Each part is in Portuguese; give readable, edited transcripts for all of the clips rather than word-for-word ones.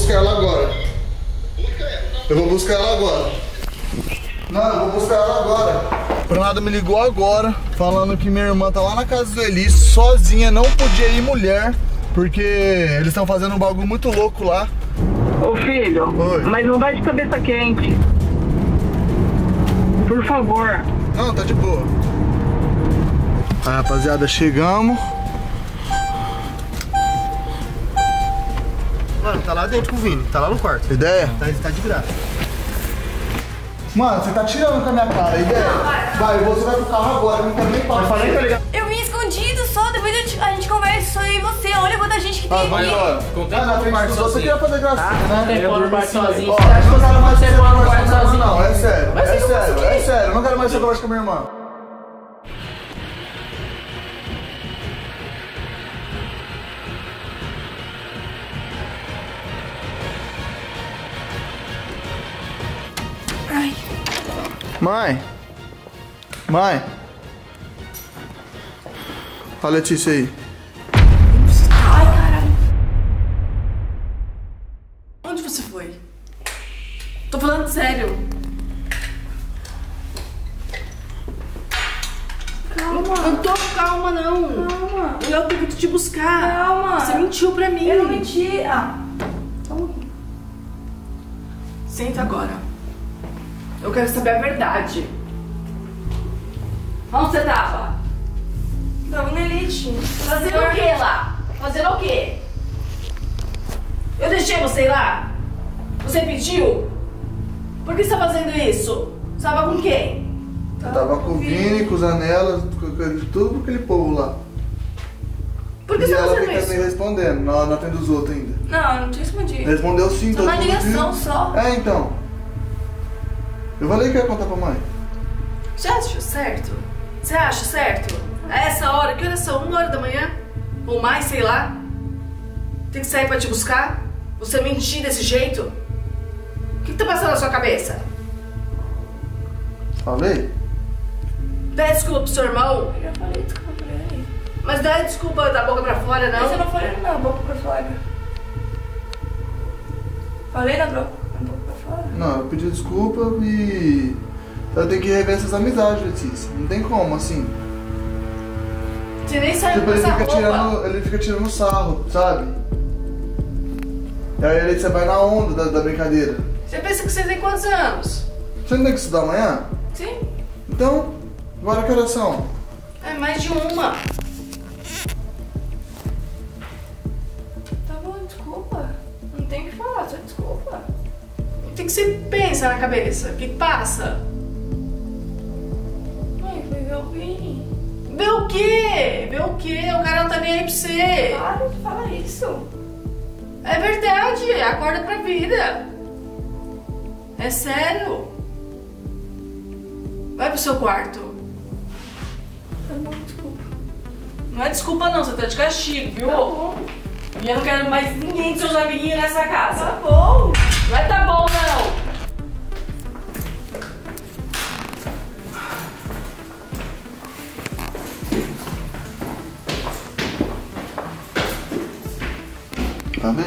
buscar ela agora. Eu vou buscar ela agora. Não, eu vou buscar ela agora. Pro nada me ligou agora, falando que minha irmã tá lá na casa do Eli, sozinha, não podia ir mulher, porque eles estão fazendo um bagulho muito louco lá. Ô filho, oi. Mas não vai de cabeça quente. Por favor. Não, tá de boa. Aí, rapaziada, chegamos. Mano, tá lá dentro com o Vini, tá lá no quarto. Ideia? Tá de graça. Mano, você tá tirando com a minha cara, ideia? Não, vai, você vai pro carro agora, não quero nem parar. Eu me escondido só, depois a gente conversa, só eu e você. Olha quanta gente que tem aqui. Só você queria fazer gracinha, né? Não tem como no quarto sozinho. Você acha que eu quero mais ser no quarto sozinho? Não, é sério, é sério. Eu não quero mais ser conversa com a minha irmã. Mãe, olha a Letícia aí. Ai, caralho. Onde você foi? Tô falando sério. Calma. Eu não tô calma, não. Calma. Eu tenho que te buscar. Calma. Você mentiu pra mim. Eu não menti. Ah, calma. Senta agora. Eu quero saber a verdade. Onde você tava? Tava na Elite. Fazendo o que lá? Fazendo o quê? Eu deixei você ir lá? Você pediu? Por que você tá fazendo isso? Você tava com quem? Eu tava com o Vini, com os Anelas, com tudo aquele povo lá. Por que você tá fazendo isso? E ela fica me respondendo, na frente dos outros ainda. Não, eu não te respondi. Respondeu sim, todo mundo viu. Uma ligação só. É, então. Eu falei que ia contar pra mãe. Você acha certo? Você acha certo? A essa hora, que horas são? 1h da manhã? Ou mais, sei lá. Tem que sair pra te buscar? Você mentir desse jeito? O que tá passando na sua cabeça? Falei? Pede desculpa pro seu irmão. Eu já falei desculpa pra ele. Mas não é desculpa da boca pra fora, não? Mas eu não falei da boca pra fora. Falei na boca. Não, eu pedi desculpa e eu tenho que rever essas amizades, Letícia. Não tem como, assim. Você nem sabe tipo, ele fica tirando sarro, sabe? E aí a Letícia vai na onda da brincadeira. Você pensa que você tem quantos anos? Você não tem que estudar amanhã? Sim. Então, agora que horas são? É mais de 1h. Tá bom, desculpa. Não tem o que falar, só desculpa. O que você pensa na cabeça? O que passa? Ai, foi ver o Vini. Ver o quê? Ver o quê? O cara não tá nem aí pra você. Para de falar isso. É verdade, acorda pra vida. É sério. Vai pro seu quarto. Tá bom, desculpa. Não é desculpa não, você tá de castigo, viu? Tá bom. E eu não quero mais ninguém dos seus amiguinhos nessa casa. Tá bom. Não é tá bom, não. Tá bem?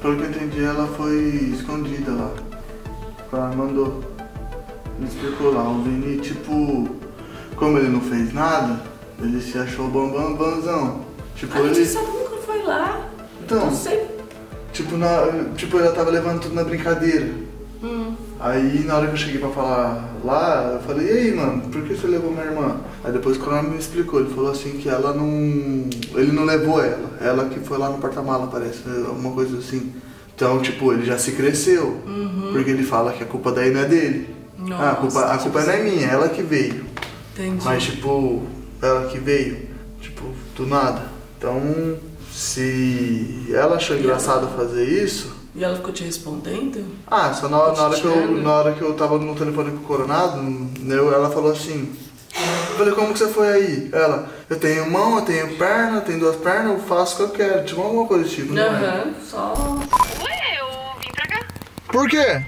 Pelo que eu entendi, ela foi escondida lá. Ela mandou. Me explicou lá. O Vini, tipo, como ele não fez nada, ele se achou bambambanzão. Tipo, ele só nunca foi lá. Então, tipo, ela tava levando tudo na brincadeira. Aí na hora que eu cheguei pra falar lá, eu falei, e aí, mano, por que você levou minha irmã? Aí depois o Coronel me explicou, ele falou assim que ela não... Ele não levou ela, ela que foi lá no porta-mala, parece, alguma coisa assim. Então, tipo, ele já se cresceu, porque ele fala que a culpa daí não é dele. Nossa, a culpa não é minha, ela que veio. Entendi. Mas, tipo... Ela que veio, tipo, do nada. Então, se ela achou engraçado fazer isso... E ela ficou te respondendo? Ah, só na hora que eu tava no telefone com o Coronado, ela falou assim... Eu falei, como que você foi aí? Ela, eu tenho mão, eu tenho perna, eu tenho 2 pernas, eu faço o que eu quero. Tipo, alguma coisa tipo, não é? Só... Ué, eu vim pra cá. Por quê?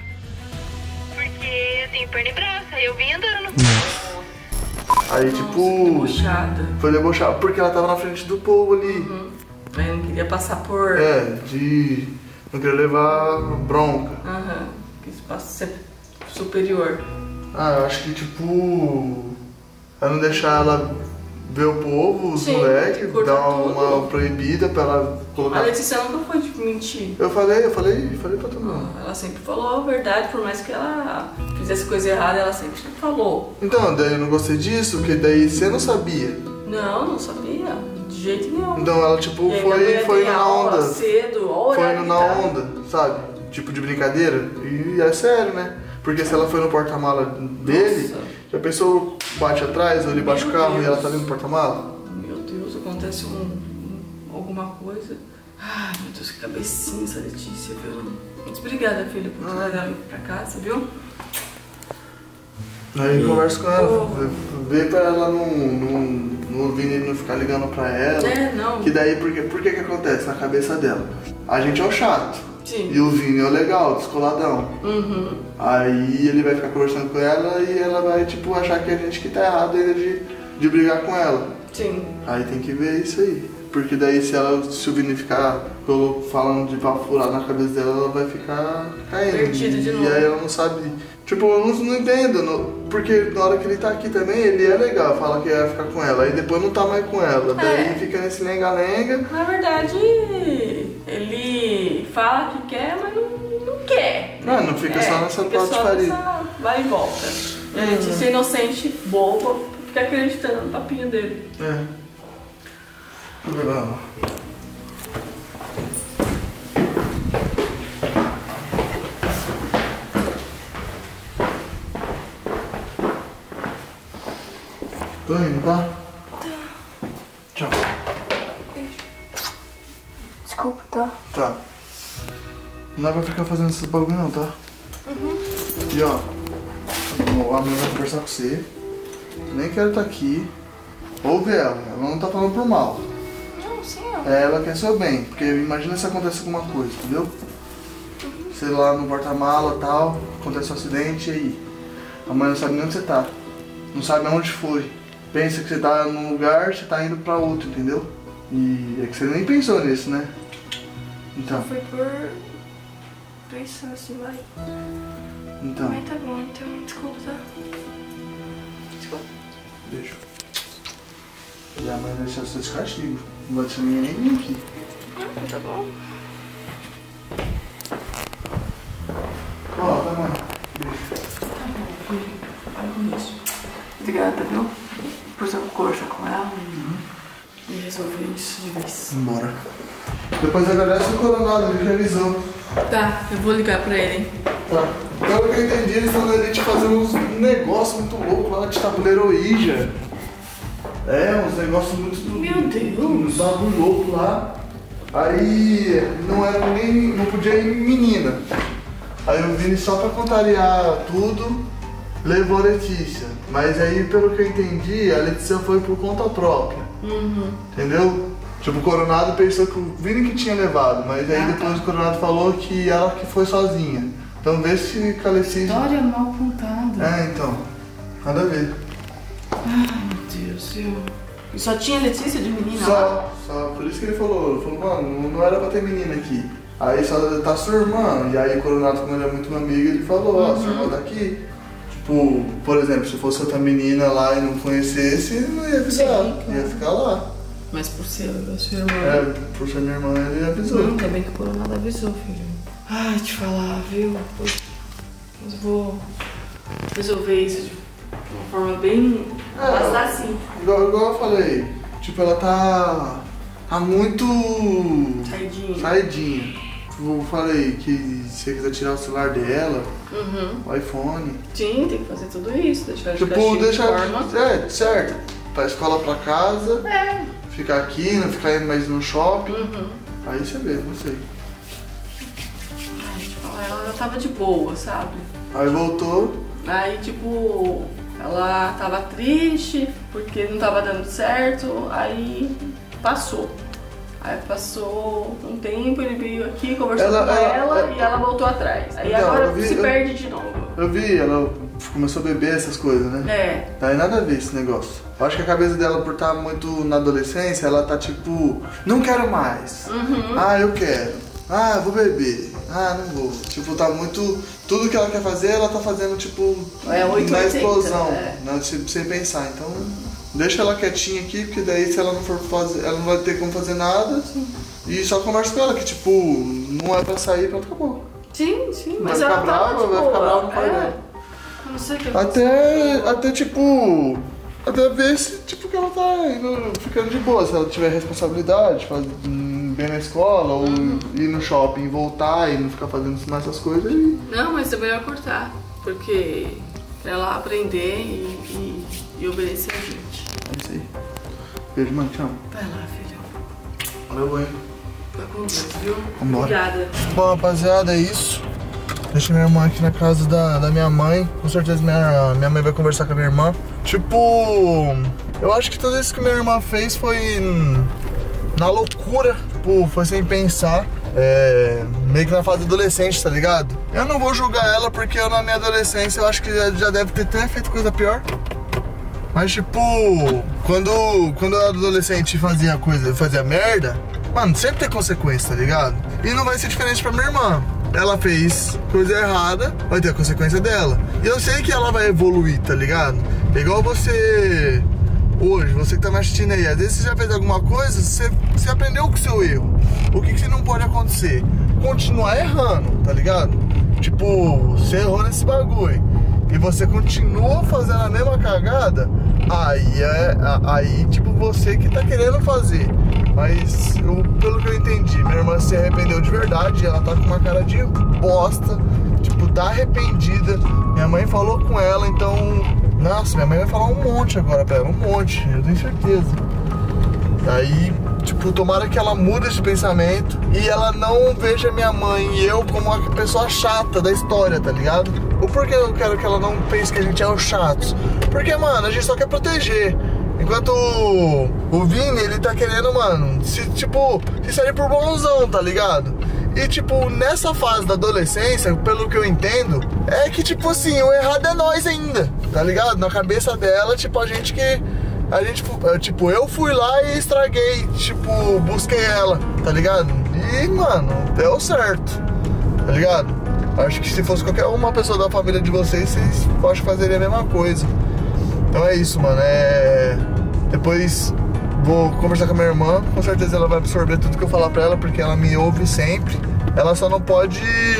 Porque eu tenho perna e braço, aí eu vim andando. Aí Aí, tipo, foi debochada, porque ela tava na frente do povo ali. Uhum. Aí não queria passar por... É, de... não queria levar bronca. Aham, uhum. Quis passar superior. Ah, eu acho que, tipo, pra não deixar ela ver o povo, os moleques, dar uma proibida pra ela colocar... A Leticia nunca foi, tipo, mentir. Eu falei pra todo mundo. Ela sempre falou a verdade, por mais que ela fizesse coisa errada, ela sempre falou. Então, daí eu não gostei disso, porque daí você não sabia. Não, não sabia, de jeito nenhum. Então ela, tipo, foi na onda. Cedo, foi na onda, sabe? Tipo, de brincadeira, e é sério, né? Porque se ela foi no porta-mala dele, já pensou, bate atrás, ou ele bate o carro e ela tá ali no porta-mala? Meu Deus, acontece alguma coisa. Ai, meu Deus, que cabecinha essa Leticia, viu? Muito obrigada, filha, por trazer ela pra casa, viu? Aí eu converso com ela, vê pra ela não vir e não ficar ligando pra ela. É, não. Que daí, por que que acontece na cabeça dela? A gente é o chato. Sim. E o Vini é o legal, descoladão. Uhum. Aí ele vai ficar conversando com ela e ela vai, tipo, achar que a gente que tá errado ainda de brigar com ela. Sim. Aí tem que ver isso aí. Porque daí se o Vini ficar falando de papo furado na cabeça dela, ela vai ficar caindo. Perdido de novo. E aí ela não sabe. Tipo, eu não entendo. Porque na hora que ele tá aqui também, ele é legal, fala que ia ficar com ela. Aí depois não tá mais com ela. É. Daí fica nesse lenga-lenga. Na verdade, ele... fala que quer, mas não quer. Não, não fica só nessa patifaria. Vai e volta. A gente é inocente, boba, fica acreditando no papinho dele. É. Vamos. Tô indo, tá? Tá. Tchau. Beijo. Desculpa, tá? Tá. Não vai ficar fazendo esses bagulho não, tá? Uhum. E ó, a menina vai conversar com você. Nem quero estar aqui. Ouve ela, ela não tá falando por mal. Não, sim. Ela quer seu bem, porque imagina se acontece alguma coisa, entendeu? Uhum. Sei lá, no porta-mala e tal, acontece um acidente e aí. A mãe não sabe nem onde você tá. Não sabe aonde foi. Pensa que você tá num lugar, você tá indo pra outro, entendeu? E é que você nem pensou nisso, né? Então. Foi por... pensando assim, vai. Então. Mas tá bom, então. Desculpa, tá? Desculpa. Beijo. E a mãe vai deixar você de castigo. Não vai deixar ninguém aqui. Ah, tá bom. Ó, tá bom. Beijo. Tá bom, filho. Vai com isso. Obrigada, viu? Por sua conversar com ela. E resolver isso de vez. Bora. Depois agradece o coronado, ele revisou. Tá, eu vou ligar pra ele. Tá. Pelo que eu entendi, eles estão ali te fazendo uns negócios muito loucos lá de tabuleiro Ouija. É, uns negócios muito... Meu Deus! Uns bagulho louco lá. Aí não era nem... não podia ir menina. Aí o Vini só pra contrariar tudo, levou a Leticia. Mas aí, pelo que eu entendi, a Leticia foi por conta própria. Uhum. Entendeu? Tipo, o Coronado pensou que o Vini que tinha levado, mas aí depois o Coronado falou que ela que foi sozinha. Então vê se Calecídio... História mal contada. É, então. Nada a ver. Ai, meu Deus, E só tinha Leticia de menina lá? Só. Por isso que ele falou, mano, não era pra ter menina aqui. Aí só tá sua irmã, e aí o Coronado, como ele é muito meu amigo, ele falou, ó, sua irmã tá aqui. Tipo, por exemplo, se fosse outra menina lá e não conhecesse, não ia ficar, ia ficar lá. Mas por ser a sua irmã... É, por ser minha irmã, ele avisou. Não, ainda bem que o Coronado avisou, filho. Ai, te falar, viu? Mas vou resolver isso de uma forma bem... passar assim. Igual eu falei, tipo, ela tá muito... Saidinha. Tipo, eu falei que se você quiser tirar o celular dela, o iPhone... Sim, tem que fazer tudo isso, deixar ela de forma... É, certo. Pra escola, pra casa... É. Ficar aqui, não ficar indo mais no shopping. Uhum. Aí você vê, não sei. Ela tava de boa, sabe? Aí voltou. Aí, tipo, ela tava triste porque não tava dando certo. Aí passou. Aí passou um tempo, ele veio aqui, conversou com ela e ela voltou atrás. Aí então, agora se perde de novo. Eu vi, ela começou a beber essas coisas, né? É. Não tem nada a ver esse negócio. Eu acho que a cabeça dela, por estar muito na adolescência, ela tá tipo, não quero mais. Uhum. Ah, eu quero. Ah, vou beber. Ah, não vou. Tipo, tá muito... Tudo que ela quer fazer, ela tá fazendo, tipo, é 8, na 80, explosão, é. Né? Tipo, sem pensar. Então, deixa ela quietinha aqui, porque daí se ela não for fazer, ela não vai ter como fazer nada. E só conversa com ela, que tipo, não é pra sair, pronto, acabou. Sim, sim, mas ela tá, tipo, vai ficar brava no pai dela. Não sei o que até tipo... Até ver se, tipo, que ela tá indo, ficando de boa, se ela tiver responsabilidade, fazer bem na escola, ou ir no shopping, voltar e não ficar fazendo mais essas coisas. E... Não, mas é melhor cortar, porque pra ela aprender e obedecer a gente. É isso aí. Beijo, mãe, tchau. Vai lá, filho. Valeu, mãe. Tá com Deus, viu? Vambora. Obrigada. Bom, rapaziada, é isso. Deixei minha irmã aqui na casa da minha mãe. Com certeza minha mãe vai conversar com a minha irmã. Tipo, eu acho que tudo isso que minha irmã fez foi na loucura. Tipo, foi sem pensar. É, meio que na fase adolescente, tá ligado? Eu não vou julgar ela porque eu, na minha adolescência, eu acho que já deve ter até feito coisa pior. Mas tipo, quando eu era adolescente e fazia merda, mano, sempre tem consequência, tá ligado? E não vai ser diferente pra minha irmã. Ela fez coisa errada, vai ter a consequência dela. E eu sei que ela vai evoluir, tá ligado? É igual você... Hoje, você que tá me assistindo aí, às vezes você já fez alguma coisa, você aprendeu com o seu erro. O que não pode acontecer? Continuar errando, tá ligado? Tipo, você errou nesse bagulho e você continua fazendo a mesma cagada, aí tipo, você que tá querendo fazer. Mas, pelo que eu entendi, minha irmã se arrependeu de verdade. Ela tá com uma cara de bosta, tipo, tá arrependida. Minha mãe falou com ela, então... Nossa, minha mãe vai falar um monte agora pra ela, um monte, eu tenho certeza. Aí, tipo, tomara que ela mude esse pensamento e ela não veja minha mãe e eu como uma pessoa chata da história, tá ligado? O porquê eu quero que ela não pense que a gente é os chatos? Porque, mano, a gente só quer proteger. Enquanto o Vini, ele tá querendo, mano, se sair por bonzão, tá ligado? E, tipo, nessa fase da adolescência, pelo que eu entendo, é que, tipo assim, o errado é nós ainda, tá ligado? Na cabeça dela, tipo, eu fui lá e estraguei, tipo, busquei ela, tá ligado? E, mano, deu certo, tá ligado? Acho que se fosse qualquer uma pessoa da família de vocês, vocês podem fazer a mesma coisa. Então é isso, mano, Depois vou conversar com a minha irmã. Com certeza ela vai absorver tudo que eu falar pra ela, porque ela me ouve sempre. Ela só não pode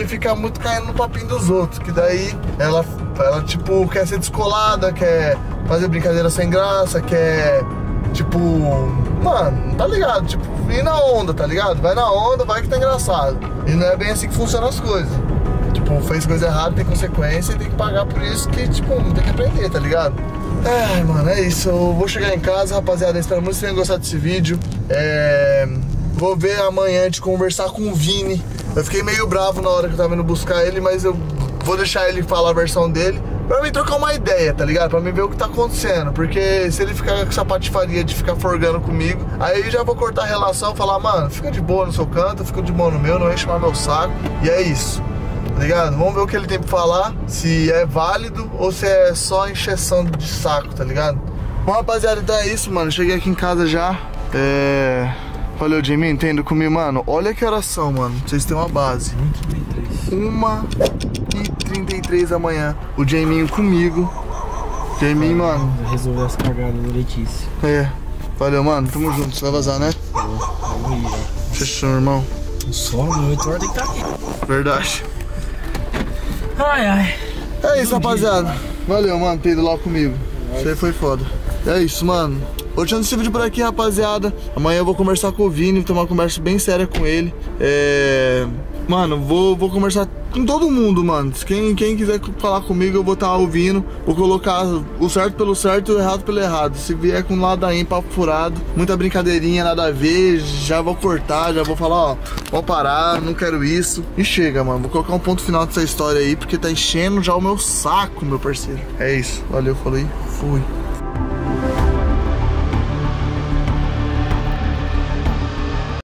ficar muito caindo no papinho dos outros, que daí ela tipo, quer ser descolada, quer fazer brincadeira sem graça, quer, tipo... Mano, tá ligado? Tipo, ir na onda, tá ligado? Vai na onda, vai que tá engraçado. E não é bem assim que funcionam as coisas. Tipo, fez coisa errada, tem consequência e tem que pagar por isso que, tipo, tem que aprender, tá ligado? Ai, mano, é isso. Eu vou chegar em casa, rapaziada. Espero muito que vocês tenham gostado desse vídeo. Vou ver amanhã de conversar com o Vini. Eu fiquei meio bravo na hora que eu tava indo buscar ele, mas eu vou deixar ele falar a versão dele pra mim trocar uma ideia, tá ligado? Pra mim ver o que tá acontecendo. Porque se ele ficar com essa patifaria de ficar forgando comigo, aí eu já vou cortar a relação e falar, mano, fica de boa no seu canto, fica de boa no meu, não enche mais meu saco. E é isso. Ligado? Vamos ver o que ele tem pra falar, se é válido ou se é só encheção de saco, tá ligado? Bom, rapaziada, então é isso, mano. Cheguei aqui em casa já. Valeu, Jimmy, entendo comigo, mano. Olha que oração, mano. Vocês têm uma base. 1h33 da manhã. O Jimmy comigo. Jimmy, mano. Resolveu as cagadas da Letícia. É. Valeu, mano. Tamo junto. Você vai vazar, né? Fechou, irmão. O sol, 8h tem que tá aqui. Verdade. Ai, ai. É isso, rapaziada. Valeu, mano, ter ido lá comigo. Isso aí foi foda. É isso, mano. Hoje eu não estive por aqui, rapaziada. Amanhã eu vou conversar com o Vini, ter uma conversa bem séria com ele. Mano, vou conversar com todo mundo, mano. Quem quiser falar comigo, eu vou estar ouvindo. Vou colocar o certo pelo certo e o errado pelo errado. Se vier com ladainha, papo furado, muita brincadeirinha, nada a ver, já vou cortar, já vou falar, ó, vou parar, não quero isso. E chega, mano, vou colocar um ponto final dessa história aí, porque tá enchendo já o meu saco, meu parceiro. É isso, valeu, falei, fui.